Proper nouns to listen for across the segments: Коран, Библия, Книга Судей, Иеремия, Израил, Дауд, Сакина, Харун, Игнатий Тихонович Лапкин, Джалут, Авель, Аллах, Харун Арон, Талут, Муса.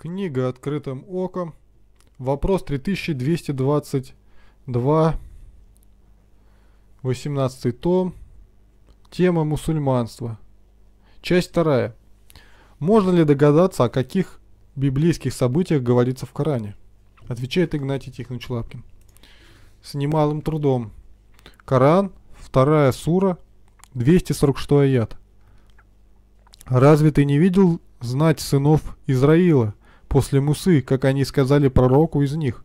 Книга «Открытым оком». Вопрос 3222, 18 том. Тема мусульманства. Часть 2. Можно ли догадаться, о каких библейских событиях говорится в Коране? Отвечает Игнатий Тихонович Лапкин. С немалым трудом. Коран, 2 сура, 246 аят. «Разве ты не видел знать сынов Израила после Мусы, как они сказали пророку из них: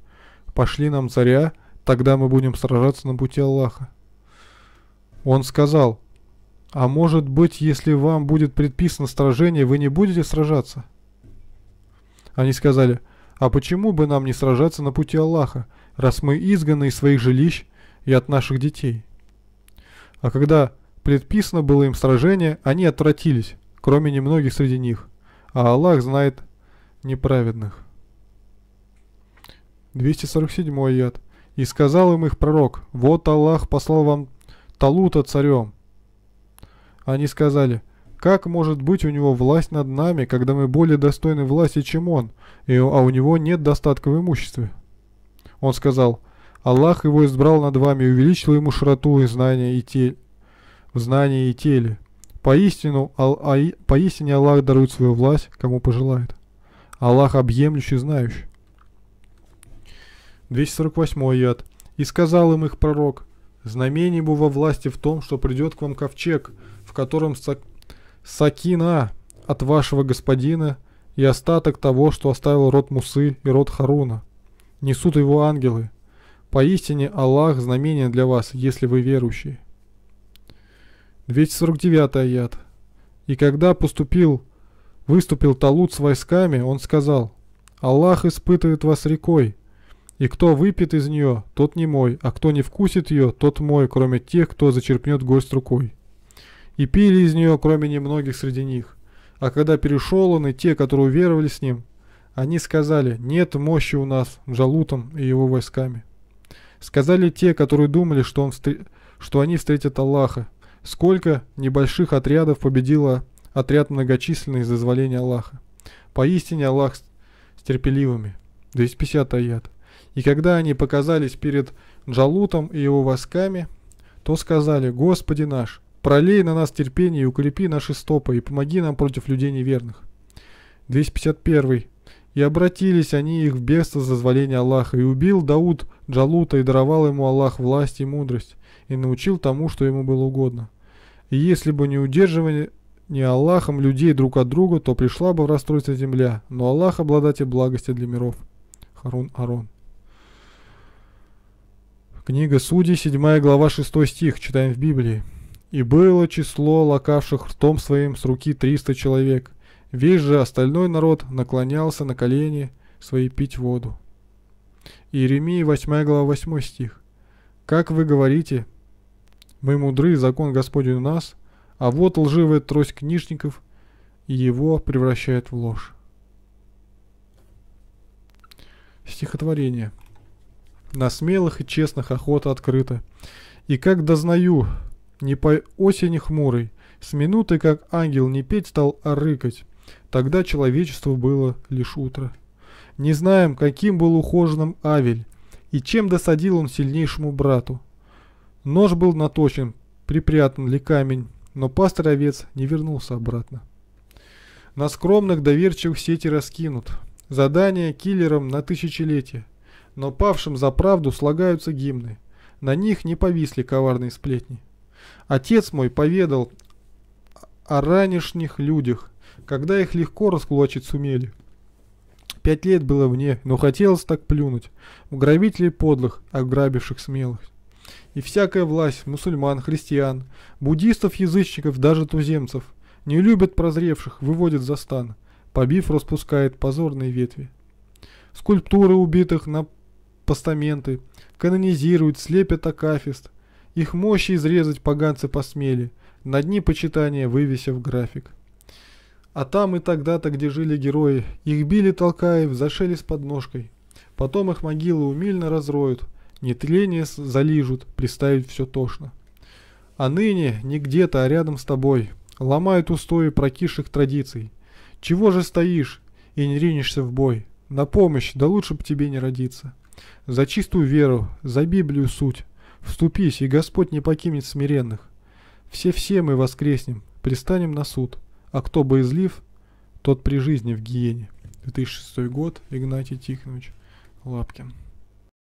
пошли нам царя, тогда мы будем сражаться на пути Аллаха? Он сказал: а может быть, если вам будет предписано сражение, вы не будете сражаться? Они сказали: а почему бы нам не сражаться на пути Аллаха, раз мы изгнаны из своих жилищ и от наших детей? А когда предписано было им сражение, они отвратились, кроме немногих среди них. А Аллах знает неправедных». 247 аят. «И сказал им их пророк: вот Аллах послал вам Талута царем. Они сказали: как может быть у него власть над нами, когда мы более достойны власти, чем он, а у него нет достатка в имуществе? Он сказал: Аллах его избрал над вами и увеличил ему широту и знания в знании и теле. Поистине Аллах дарует свою власть, кому пожелает. Аллах объемлющий, знающий». 248 аят. «И сказал им их пророк: знамение его во власти в том, что придет к вам ковчег, в котором сакина от вашего господина и остаток того, что оставил род Мусы и род Харуна. Несут его ангелы. Поистине Аллах знамение для вас, если вы верующие». 249 аят. «И когда выступил Талут с войсками, он сказал: Аллах испытывает вас рекой, и кто выпьет из нее, тот не мой, а кто не вкусит ее, тот мой, кроме тех, кто зачерпнет горсть рукой. И пили из нее, кроме немногих среди них. А когда перешел он и те, которые уверовали с ним, они сказали: нет мощи у нас Джалутом и его войсками. Сказали те, которые думали, что они встретят Аллаха: сколько небольших отрядов победило отряд многочисленный из дозволения Аллаха. Поистине Аллах с терпеливыми». 250 аят. «И когда они показались перед Джалутом и его войсками, то сказали: Господи наш, пролей на нас терпение и укрепи наши стопы, и помоги нам против людей неверных». 251. «И обратились они их в бегство за дозволение Аллаха, и убил Дауд Джалута, и даровал ему Аллах власть и мудрость, и научил тому, что ему было угодно. И если бы не удерживание Аллахом людей друг от друга, то пришла бы в расстройство земля, но Аллах обладатель благости для миров». Харун Арон. Книга Судей, 7 глава, 6 стих, читаем в Библии. «И было число лакавших ртом своим с руки 300 человек. Весь же остальной народ наклонялся на колени свои пить воду». Иеремия, 8 глава, 8 стих. «Как вы говорите: мы мудры, закон Господень у нас, а вот лживая трость книжников и его превращает в ложь». Стихотворение. «На смелых и честных охота открыта, и как дознаю, не по осени хмурой, с минуты, как ангел не петь стал, а рыкать, тогда человечеству было лишь утро. Не знаем, каким был ухоженным Авель, и чем досадил он сильнейшему брату. Нож был наточен, припрятан ли камень, но пастырь овец не вернулся обратно. На скромных доверчивых сети раскинут, задание киллерам на тысячелетие, но павшим за правду слагаются гимны, на них не повисли коварные сплетни. Отец мой поведал о ранешних людях, когда их легко раскулачить сумели. 5 лет было мне, но хотелось так плюнуть в грабителей подлых, ограбивших смелых. И всякая власть мусульман, христиан, буддистов, язычников, даже туземцев не любят прозревших, выводят за стан, побив, распускает позорные ветви. Скульптуры убитых на постаменты канонизируют, слепят акафист, их мощи изрезать поганцы посмели, на дни почитания вывесив график. А там и тогда-то, где жили герои, их били, толкая, взошели с подножкой. Потом их могилы умильно разроют, нетление залижут, приставить все тошно. А ныне не где-то, а рядом с тобой ломают устои прокисших традиций. Чего же стоишь, и не ринешься в бой. На помощь, да лучше бы тебе не родиться. За чистую веру, за Библию суть. Вступись, и Господь не покинет смиренных. Все-все мы воскреснем, пристанем на суд. А кто боязлив, тот при жизни в гиене. 2006 год, Игнатий Тихонович Лапкин.